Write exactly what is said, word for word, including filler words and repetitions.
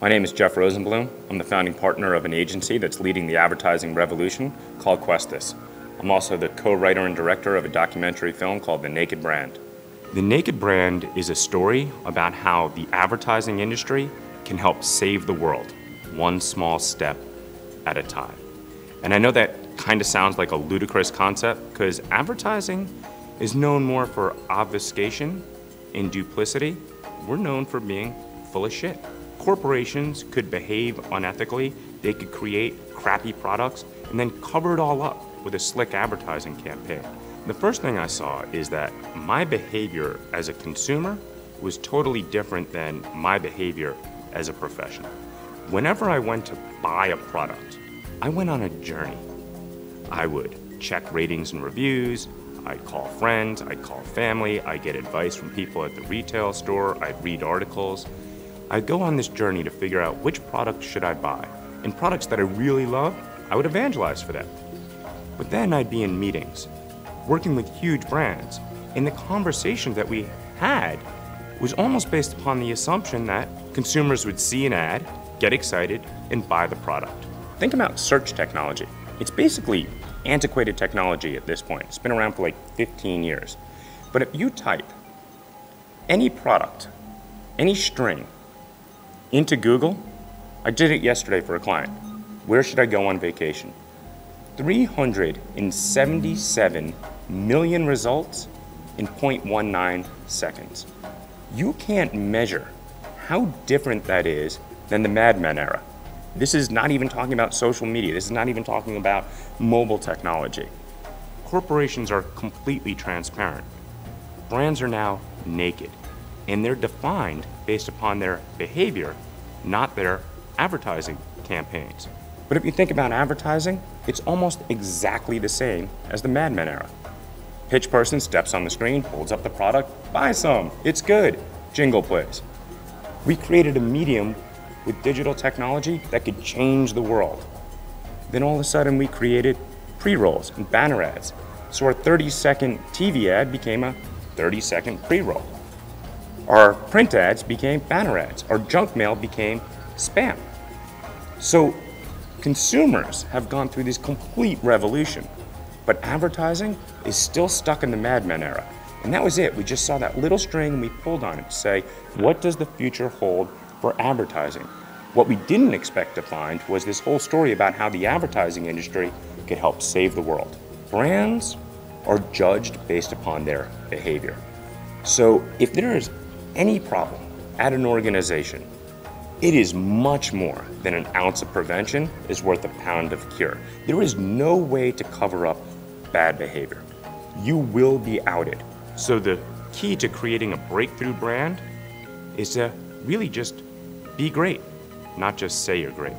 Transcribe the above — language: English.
My name is Jeff Rosenblum. I'm the founding partner of an agency that's leading the advertising revolution called Questus. I'm also the co-writer and director of a documentary film called The Naked Brand. The Naked Brand is a story about how the advertising industry can help save the world, one small step at a time. And I know that kind of sounds like a ludicrous concept because advertising is known more for obfuscation and duplicity. We're known for being full of shit. Corporations could behave unethically, they could create crappy products, and then cover it all up with a slick advertising campaign. The first thing I saw is that my behavior as a consumer was totally different than my behavior as a professional. Whenever I went to buy a product, I went on a journey. I would check ratings and reviews, I'd call friends, I'd call family, I'd get advice from people at the retail store, I'd read articles. I'd go on this journey to figure out which products should I buy. And products that I really loved, I would evangelize for them. But then I'd be in meetings, working with huge brands, and the conversation that we had was almost based upon the assumption that consumers would see an ad, get excited, and buy the product. Think about search technology. It's basically antiquated technology at this point. It's been around for like fifteen years. But if you type any product, any string, into Google, I did it yesterday for a client. Where should I go on vacation? three hundred seventy-seven million results in zero point one nine seconds. You can't measure how different that is than the Mad Men era. This is not even talking about social media. This is not even talking about mobile technology. Corporations are completely transparent. Brands are now naked. And they're defined based upon their behavior, not their advertising campaigns. But if you think about advertising, it's almost exactly the same as the Mad Men era. Pitch person steps on the screen, holds up the product, buy some, it's good, jingle plays. We created a medium with digital technology that could change the world. Then all of a sudden we created pre-rolls and banner ads. So our thirty second T V ad became a thirty second pre-roll. Our print ads became banner ads. Our junk mail became spam. So consumers have gone through this complete revolution, but advertising is still stuck in the Mad Men era. And that was it. We just saw that little string and we pulled on it to say, what does the future hold for advertising? What we didn't expect to find was this whole story about how the advertising industry could help save the world. Brands are judged based upon their behavior. So if there is any problem at an organization, it is much more than an ounce of prevention is worth a pound of cure. There is no way to cover up bad behavior. You will be outed. So the key to creating a breakthrough brand is to really just be great, not just say you're great.